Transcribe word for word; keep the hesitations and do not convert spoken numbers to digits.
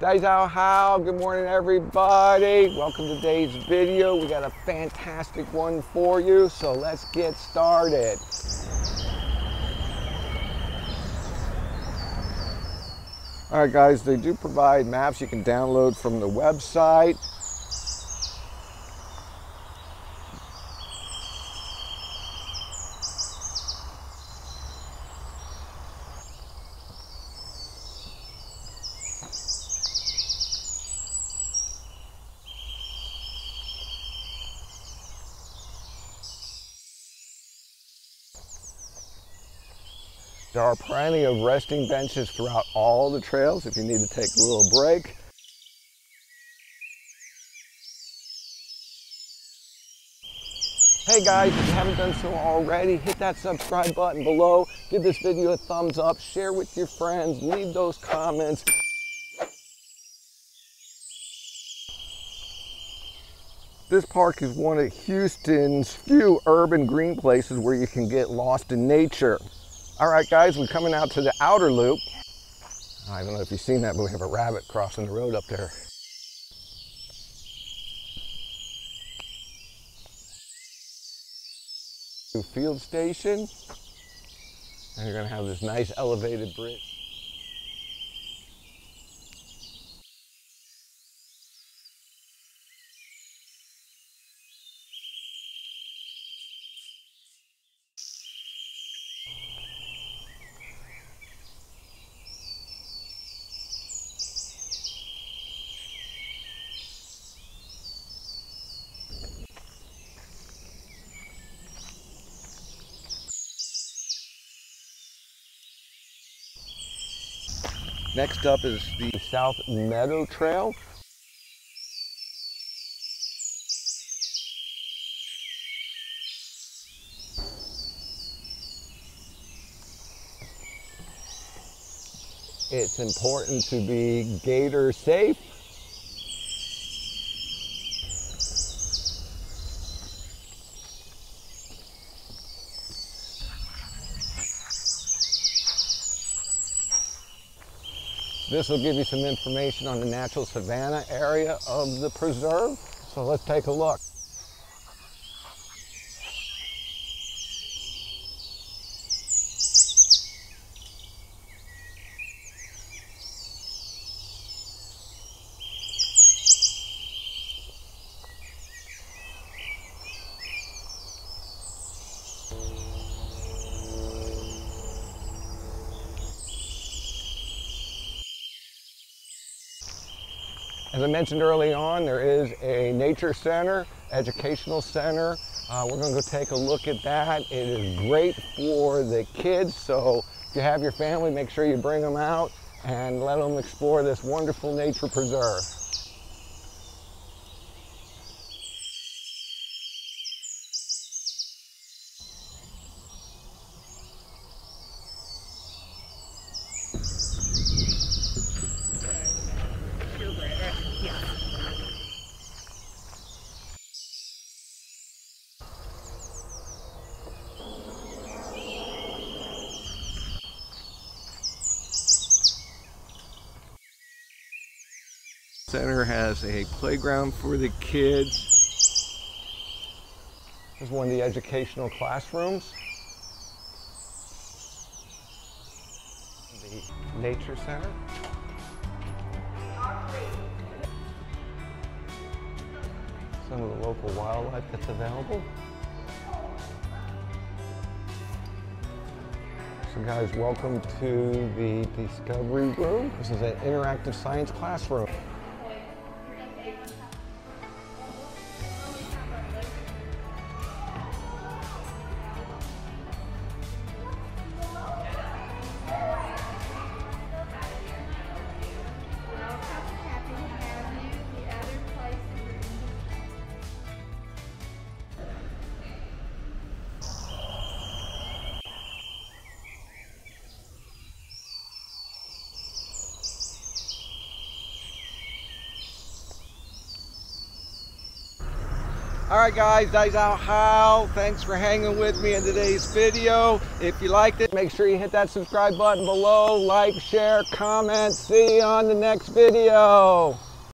Dai how, good morning everybody. Welcome to today's video. We got a fantastic one for you, so let's get started. All right guys, they do provide maps you can download from the website. There are plenty of resting benches throughout all the trails if you need to take a little break. Hey guys, if you haven't done so already, hit that subscribe button below, give this video a thumbs up, share with your friends, leave those comments. This park is one of Houston's few urban green places where you can get lost in nature. All right guys, we're coming out to the Outer Loop. I don't know if you've seen that, but we have a rabbit crossing the road up there. To Field Station. And you're gonna have this nice elevated bridge. Next up is the South Meadow Trail. It's important to be gator safe. This will give you some information on the natural savanna area of the preserve. So let's take a look. As I mentioned early on, there is a nature center, educational center. Uh, we're going to go take a look at that. It is great for the kids, so if you have your family, make sure you bring them out and let them explore this wonderful nature preserve. Center has a playground for the kids. This is one of the educational classrooms. The nature center. Some of the local wildlife that's available. So guys, welcome to the Discovery Room. This is an interactive science classroom. Alright guys, that's out how. Thanks for hanging with me in today's video. If you liked it, make sure you hit that subscribe button below. Like, share, comment. See you on the next video.